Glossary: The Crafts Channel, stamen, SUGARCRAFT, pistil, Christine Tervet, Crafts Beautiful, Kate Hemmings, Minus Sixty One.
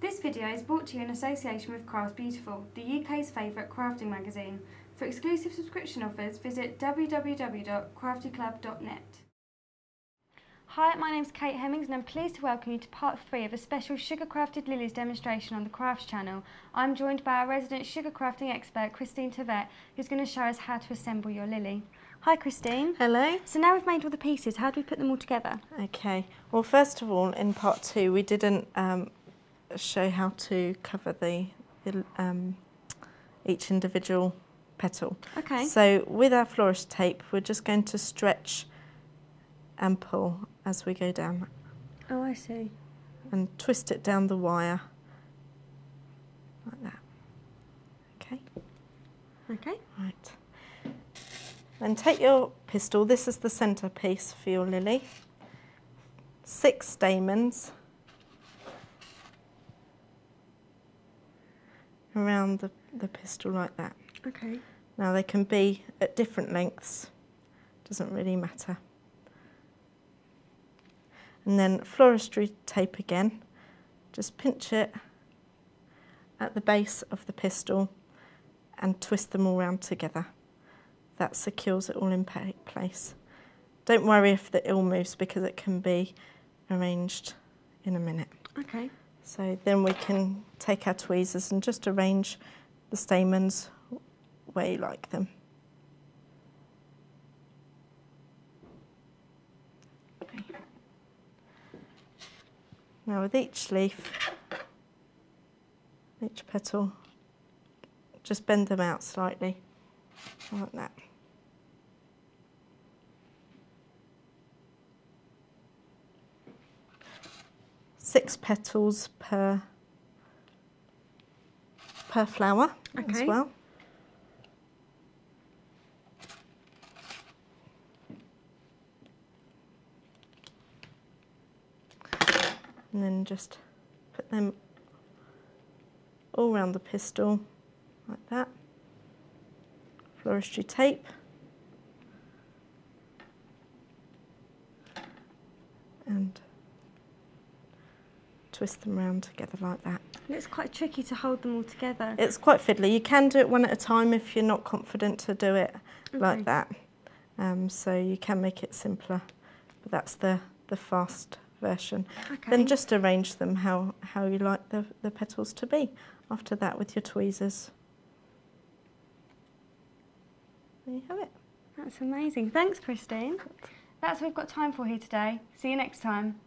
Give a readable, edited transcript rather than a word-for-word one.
This video is brought to you in association with Crafts Beautiful, the UK's favourite crafting magazine. For exclusive subscription offers, visit www.craftyclub.net. Hi, my name's Kate Hemmings and I'm pleased to welcome you to part 3 of a special Sugar Crafted Lilies demonstration on the Crafts Channel. I'm joined by our resident sugar crafting expert, Christine Tervet, who's going to show us how to assemble your lily. Hi, Christine. Hello. So now we've made all the pieces, how do we put them all together? Okay, well first of all, in part 2 we didn't show how to cover each individual petal. Okay. So with our florist tape we're just going to stretch and pull as we go down. Oh, I see. And twist it down the wire like that. Okay. Okay. Right. Then take your pistil, this is the centre piece for your lily, 6 stamens around the pistil like that. Okay. Now they can be at different lengths, doesn't really matter. And then floristry tape again, just pinch it at the base of the pistil and twist them all round together. That secures it all in place. Don't worry if the awl moves because it can be arranged in a minute. Okay. So then we can take our tweezers and just arrange the stamens where you like them. Okay. Now with each leaf, each petal, just bend them out slightly, like that. Six petals per flower, okay, as well. And then just put them all round the pistil like that. Floristry tape. And twist them round together like that. It's quite tricky to hold them all together. It's quite fiddly. You can do it one at a time if you're not confident to do it, okay, like that. So you can make it simpler, but that's the fast version. Okay. Then just arrange them how you like the petals to be. After that, with your tweezers. There you have it. That's amazing. Thanks, Christine. That's what we've got time for here today. See you next time.